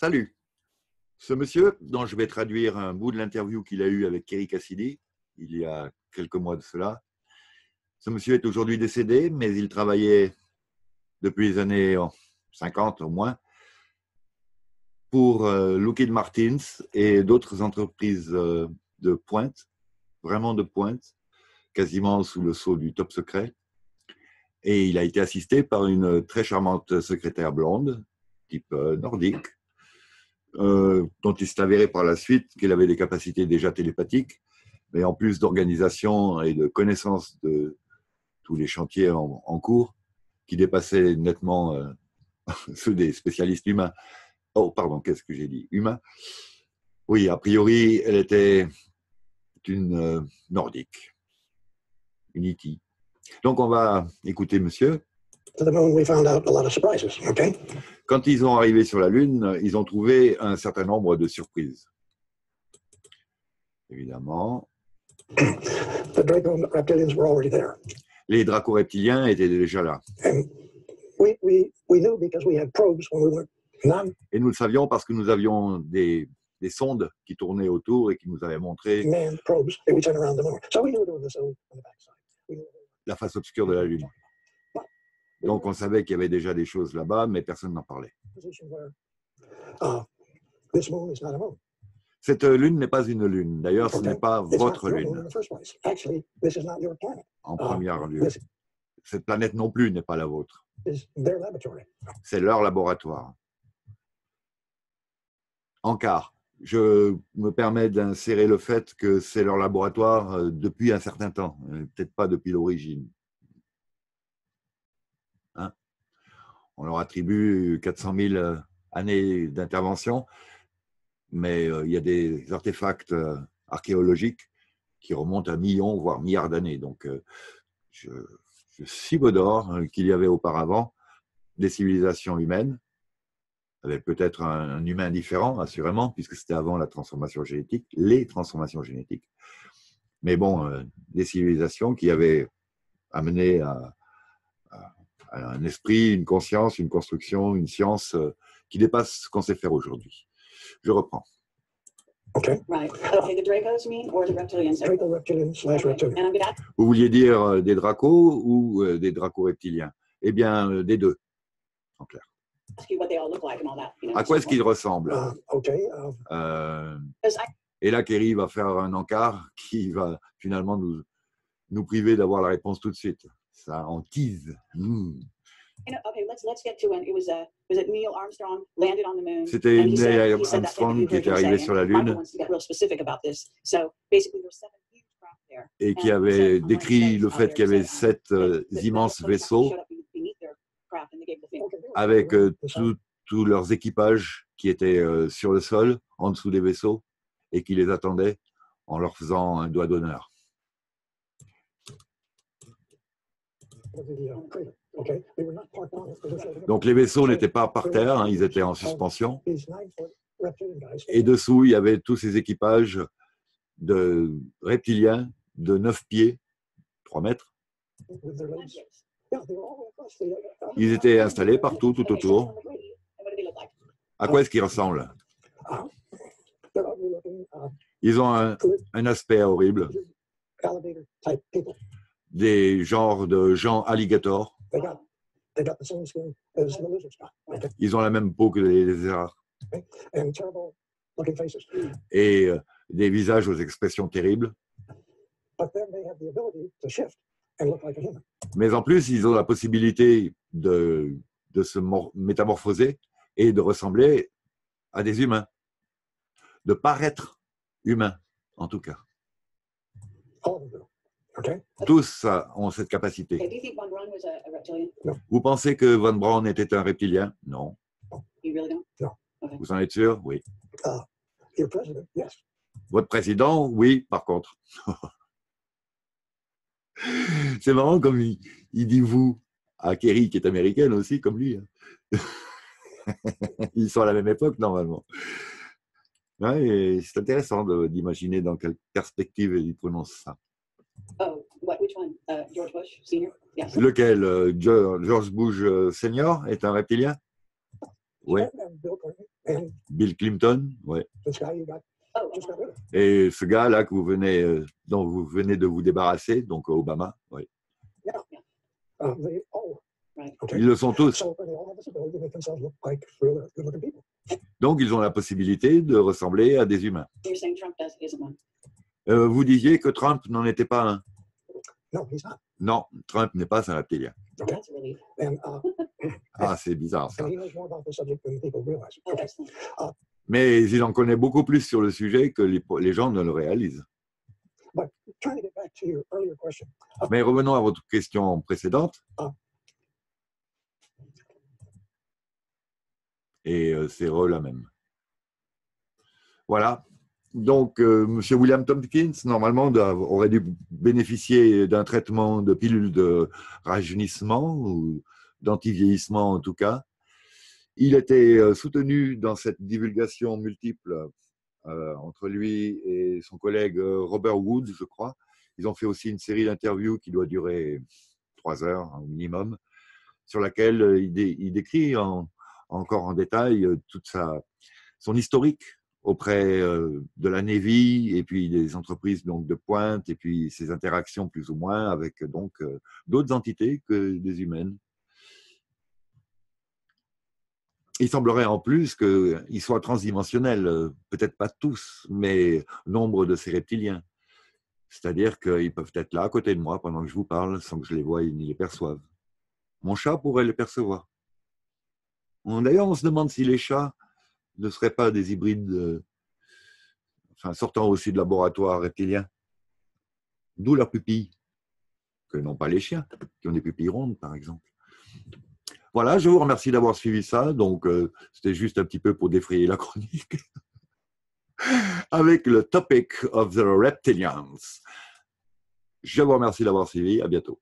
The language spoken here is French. Salut. Ce monsieur, dont je vais traduire un bout de l'interview qu'il a eue avec Kerry Cassidy, il y a quelques mois de cela. Ce monsieur est aujourd'hui décédé, mais il travaillait depuis les années 50 au moins, pour Lockheed Martin et d'autres entreprises de pointe, vraiment de pointe, quasiment sous le sceau du top secret. Et il a été assisté par une très charmante secrétaire blonde, type nordique, dont il s'est avéré par la suite qu'il avait des capacités déjà télépathiques, mais en plus d'organisation et de connaissance de tous les chantiers en cours, qui dépassaient nettement ceux des spécialistes humains. Oh, pardon, qu'est-ce que j'ai dit? Humain. Oui, a priori, elle était une nordique, une Iti. Donc, on va écouter monsieur. Quand ils sont arrivés sur la Lune, ils ont trouvé un certain nombre de surprises. Évidemment. Les DRACO reptiliens étaient déjà là. Et nous le savions parce que nous avions des sondes qui tournaient autour et qui nous avaient montré la face obscure de la Lune. Donc on savait qu'il y avait déjà des choses là-bas, mais personne n'en parlait. Cette Lune n'est pas une Lune. D'ailleurs, ce n'est pas votre Lune. En premier lieu, cette planète non plus n'est pas la vôtre. C'est leur laboratoire. En quart, je me permets d'insérer le fait que c'est leur laboratoire depuis un certain temps, peut-être pas depuis l'origine. Hein? On leur attribue 400 000 années d'intervention, mais il y a des artefacts archéologiques qui remontent à millions, voire milliards d'années. Donc, je sibodore qu'il y avait auparavant des civilisations humaines, avec peut-être un humain différent, assurément, puisque c'était avant la transformation génétique, les transformations génétiques. Mais bon, des civilisations qui avaient amené à un esprit, une conscience, une construction, une science qui dépasse ce qu'on sait faire aujourd'hui. Je reprends. Okay. Right. Okay, the Dracos mean, or the reptilians? Draco reptilian slash reptilian. Vous vouliez dire des dracos ou des dracos reptiliens? Eh bien, des deux, en clair. À quoi est-ce qu'ils ressemblent? Et là, Kerry va faire un encart qui va finalement nous priver d'avoir la réponse tout de suite. Ça en tease. C'était Neil Armstrong qui était arrivé sur la Lune et qui avait décrit le fait qu'il y avait 7 immenses vaisseaux avec tous leurs équipages qui étaient sur le sol, en dessous des vaisseaux, et qui les attendaient en leur faisant un doigt d'honneur. Donc les vaisseaux n'étaient pas par terre, hein, ils étaient en suspension. Et dessous, il y avait tous ces équipages de reptiliens de 9 pieds, 3 mètres. Ils étaient installés partout, tout autour. À quoi est-ce qu'ils ressemblent? Ils ont un aspect horrible. Des genres de gens alligators. Ils ont la même peau que les lézards. Et des visages aux expressions terribles. Mais en plus, ils ont la possibilité de se métamorphoser et de ressembler à des humains. De paraître humains, en tout cas. Tous ont cette capacité. Vous pensez que Von Braun était un reptilien? Non. Vous en êtes sûr? Oui. Votre président? Oui, par contre. C'est marrant comme il dit vous à Kerry, qui est américaine aussi, comme lui. Ils sont à la même époque, normalement. Ouais, c'est intéressant d'imaginer dans quelle perspective il prononce ça. Oh, which one? George Bush Senior? Yes. Lequel? George Bush Senior est un reptilien? Right? Oui. Bill Clinton, oui. Et ce gars-là que vous venez, dont vous venez de vous débarrasser, donc Obama, oui. Ils le sont tous. Donc, ils ont la possibilité de ressembler à des humains. Vous disiez que Trump n'en était pas un. Non, Trump n'est pas un reptilien. Ah, c'est bizarre ça. Mais il en connaît beaucoup plus sur le sujet que les gens ne le réalisent. Mais revenons à votre question précédente. Et c'est la même. Voilà. Donc, M. William Tompkins, normalement, aurait dû bénéficier d'un traitement de pilule de rajeunissement ou d'anti-vieillissement en tout cas. Il était soutenu dans cette divulgation multiple entre lui et son collègue Robert Woods, je crois. Ils ont fait aussi une série d'interviews qui doit durer 3 heures au minimum, sur laquelle il décrit encore en détail toute son historique auprès de la Navy et puis des entreprises donc de pointe et puis ses interactions plus ou moins avec donc d'autres entités que des humaines. Il semblerait en plus qu'ils soient transdimensionnels, peut-être pas tous, mais nombre de ces reptiliens. C'est-à-dire qu'ils peuvent être là à côté de moi pendant que je vous parle sans que je les voie ni les perçoive. Mon chat pourrait les percevoir. D'ailleurs, on se demande si les chats ne seraient pas des hybrides, enfin, sortant aussi de laboratoires reptiliens. D'où leurs pupilles, que n'ont pas les chiens, qui ont des pupilles rondes, par exemple. Voilà, je vous remercie d'avoir suivi ça. Donc, c'était juste un petit peu pour défrayer la chronique. Avec le Topic of the Reptilians. Je vous remercie d'avoir suivi. À bientôt.